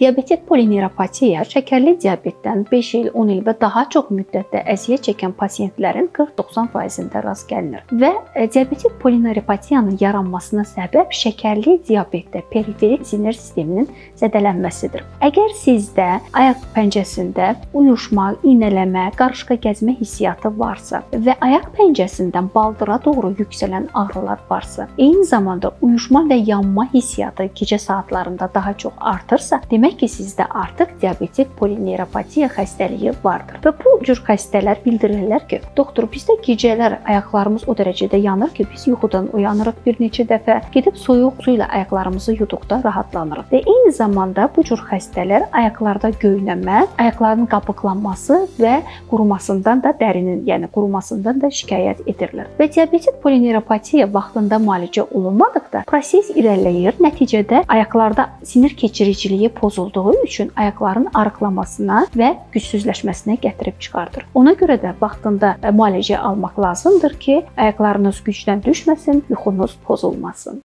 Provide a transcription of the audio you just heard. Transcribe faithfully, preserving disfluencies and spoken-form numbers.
Diabetik poliniropatiya şekerli diabetdən beş il on il və daha çox müddətdə əziyyət çəkən pasiyentlərin qırx doxsan faizində rast gəlinir. Və diabetik poliniropatiyanın yaranmasına səbəb şekerli diabetdə periferik sinir sisteminin zədələnməsidir. Əgər sizdə ayaq pəncəsində uyuşma, iynələmə, qarışqa gəzmə hissiyatı varsa və ayaq pəncəsindən baldıra doğru yüksələn ağrılar varsa, eyni zamanda uyuşma və yanma hissiyatı gecə saatlarında daha çox artırsa, demək ki, sizdə artıq diabetik poliniropatiya xəstəliyi vardır. Və bu cür xəstələr bildirirlər ki, doktor, bizdə gecələr ayaqlarımız o dərəcədə yanır ki, biz yuxudan uyanırıq bir neçə dəfə, gedib soyuq su ilə ayaqlarımızı yuduqda rahatlanırıq. Və eyni zamanda bu cür xəstələr ayaqlarda göynəmə, ayaqların qabıqlanması və qurumasından da dərinin, yəni qurumasından da şikayət edirlər. Və diabetik poliniropatiya vaxtında müalicə olunmadıqda proses irəliləyir. Nəticədə ayaqlarda sinir keçiriciliyi pozulduğu üçün ayaqların arıqlamasına və gücsüzləşməsinə gətirib çıxardır. Ona görə də vaxtında müalicə almaq lazımdır ki, ayaqlarınız gücdən düşməsin, yuxunuz pozulmasın.